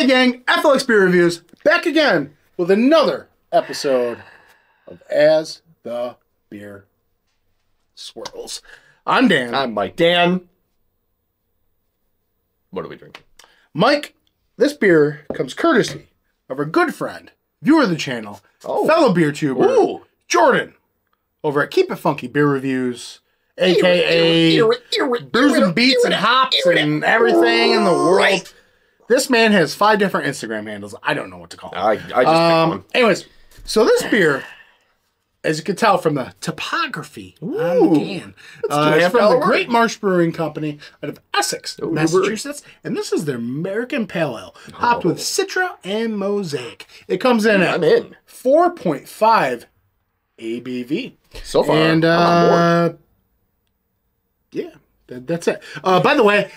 Hey gang, FLX Beer Reviews, back again with another episode of As The Beer Swirls. I'm Dan. I'm Mike. Dan, what are we drinking? Mike, this beer comes courtesy of our good friend, viewer of the channel, fellow beer tuber, Jordan, over at Keep It Funky Beer Reviews, a.k.a. Beers and Beats and Hops and everything in the world. This man has 5 different Instagram handles. I don't know what to call it. I just picked one. Anyways, so this beer, as you can tell from the topography on the can, it's from the Great Marsh Brewing Company out of Essex, Massachusetts. And this is their American Pale Ale, hopped with Citra and Mosaic. It comes in at 4.5 ABV. So far, and I'm on board. Yeah, that's it. By the way,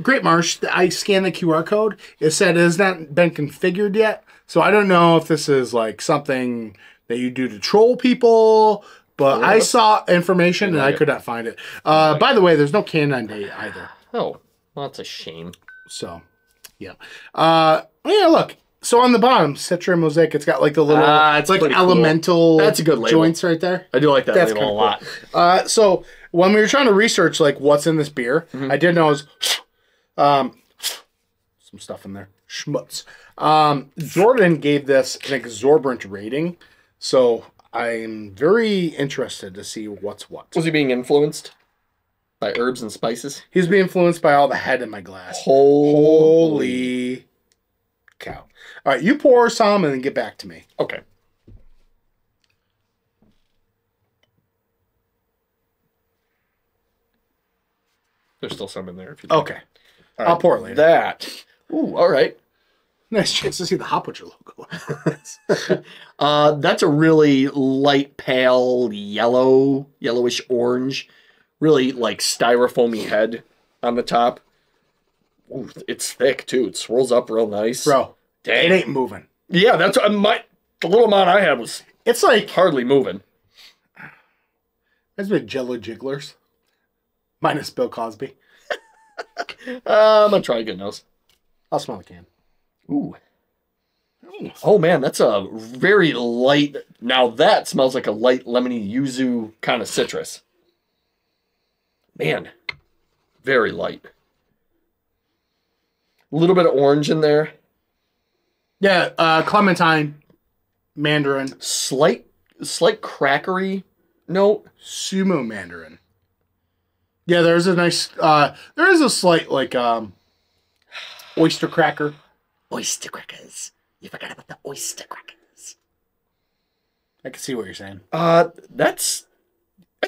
Great Marsh, I scanned the QR code. It said it has not been configured yet. So I don't know if this is like something that you do to troll people, but I saw information and I could not find it. By the way, there's no can-on date either. Oh, well, that's a shame. So, yeah. Yeah, look. So on the bottom, Citra Mosaic, it's got like the little it's like elemental that's a good label. Joints right there. I do like that label a lot. Cool. So when we were trying to research like what's in this beer, I did know it was... some stuff in there. Schmutz. Jordan gave this an exorbitant rating, so I'm very interested to see what's what. Was he being influenced by herbs and spices? He's being influenced by all the head in my glass. Holy cow. All right, you pour some and then get back to me. Okay. There's still some in there. If you okay. Right. I'll pour it later. That. Ooh, all right. Nice chance to see the Hop Pitcher logo. That's a really light, pale, yellowish orange. Really like styrofoamy head on the top. Ooh, it's thick too. It swirls up real nice. Bro, dang. It ain't moving. Yeah, that's what the little amount I had was. It's like hardly moving. That's been Jello Jigglers, minus Bill Cosby. I'm gonna try a good nose. I'll smell the can. Ooh. Oh man, that's a very light. Now that smells like a light lemony yuzu kind of citrus. Man, very light. A little bit of orange in there. Yeah, clementine, mandarin, slight crackery note. Sumo mandarin. Yeah, there's a nice, there is a slight, like, oyster cracker. Oyster crackers. You forgot about the oyster crackers. I can see what you're saying. That's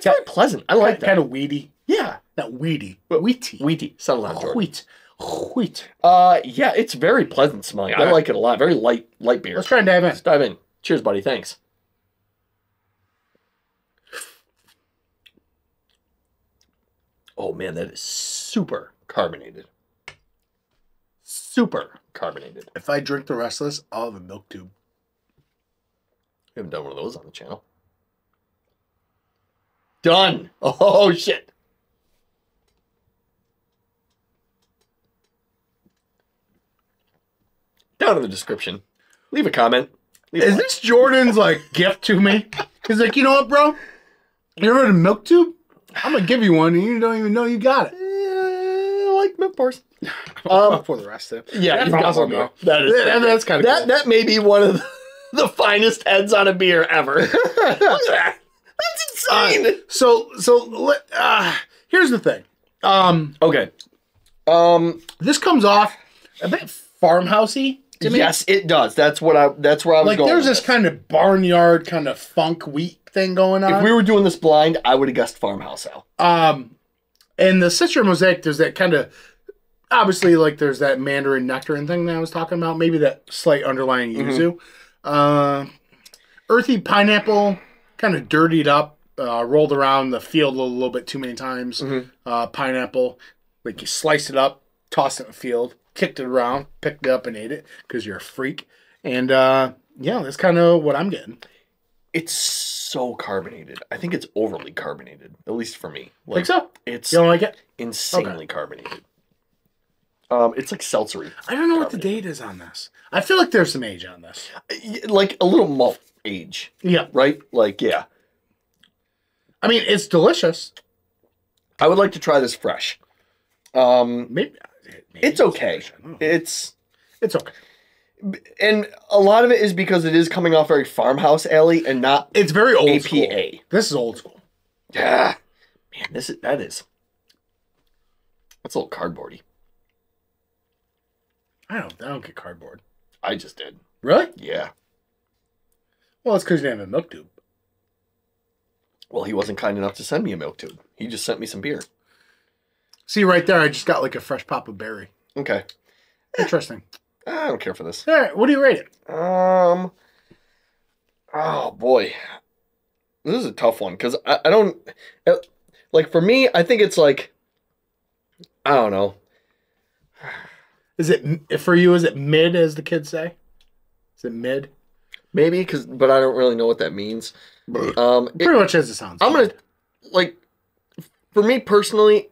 kind of pleasant. I like that. Kind of weedy. Yeah. Not weedy, but wheaty. Wheaty. Settle down, Jordan. Wheat. Wheat. Yeah, it's very pleasant smelling. Yeah. I like it a lot. Very light beer. Let's try and dive in. Let's dive in. Cheers, buddy. Thanks. Oh, man, that is super carbonated. Super carbonated. If I drink the rest of this, I'll have a milk tube. We haven't done one of those on the channel. Done. Oh, shit. Down in the description. Leave a comment. Is this Jordan's, like, gift to me? He's like, you know what, bro? You ever had a milk tube? I'm going to give you one, and you don't even know you got it. I like milk bars. For the rest of it. Yeah, you probably know. That's kind of cool. That may be one of the finest heads on a beer ever. Look at that. That's insane. So here's the thing. Okay. This comes off a bit farmhousey to me. Yes, it does. That's where I was going. Like, there's this kind of barnyard, kind of funk wheat thing going on. If we were doing this blind, I would have guessed farmhouse ale. And the Citra Mosaic, there's that kind of obviously like there's that mandarin nectarine thing that I was talking about. Maybe that slight underlying yuzu, earthy pineapple, kind of dirtied up, rolled around the field a little bit too many times. Pineapple, like you sliced it up, tossed it in the field, kicked it around, picked it up and ate it because you're a freak. And yeah, that's kind of what I'm getting. It's so carbonated. I think it's overly carbonated, at least for me. Like, think so? You don't like it? Insanely carbonated. It's like seltzery. I don't know what the date is on this. I feel like there's some age on this. Like a little malt age. Yeah. Right? Like, yeah. I mean, it's delicious. I would like to try this fresh. Maybe it's okay. It's okay. And a lot of it is because it is coming off very farmhouse alley and not it's very old APA. School. This is old school. Yeah. Man, that's a little cardboardy. I don't get cardboard. I just did. Really? Yeah. Well, it's because you didn't have a milk tube. Well, he wasn't kind enough to send me a milk tube. He just sent me some beer. See, right there, I just got like a fresh pop of berry. Okay. Interesting. I don't care for this. All right, what do you rate it? Oh, boy. This is a tough one because I don't... Like, for me, I think it's like... I don't know. Is it... For you, is it mid, as the kids say? Is it mid? Maybe, but I don't really know what that means. Pretty much as it sounds. I'm going to... Like, for me personally...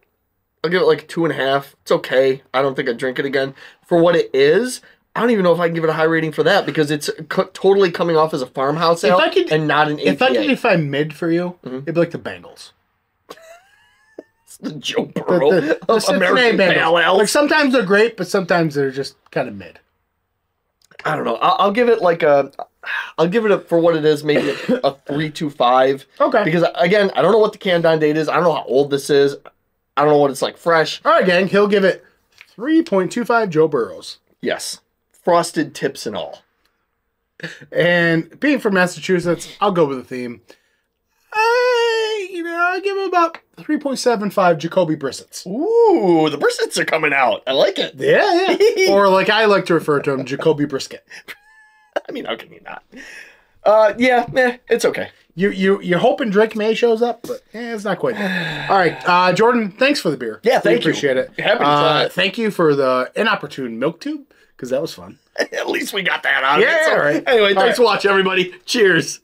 I'll give it like 2.5. It's okay. I don't think I'd drink it again. For what it is, I don't even know if I can give it a high rating for that because it's totally coming off as a farmhouse ale and not an APA. If I could define mid for you, it'd be like the Bengals. It's the Joe Burrow of American pale ale. Like sometimes they're great, but sometimes they're just kind of mid. I don't know. I'll give it like a... I'll give it a, for what it is, maybe a 3.25. Okay. Because, again, I don't know what the canned-on date is. I don't know how old this is. I don't know what it's like fresh. All right, gang. He'll give it 3.25 Joe Burrows. Yes. Frosted tips and all. And being from Massachusetts, I'll go with the theme. I'll give him about 3.75 Jacoby Brissett's. Ooh, the Brissett's are coming out. I like it. Yeah, yeah. Or like I like to refer to him, Jacoby Brisket. I mean, how can you not? Yeah, meh, it's okay. You're hoping Drake May shows up, but it's not quite. All right, Jordan, thanks for the beer. Yeah, thank you. Appreciate it. Happy to try it. Thank you for the inopportune milk tube, because that was fun. At least we got that out of it. Yeah, all right. Anyway, thanks for watching, everybody. Cheers.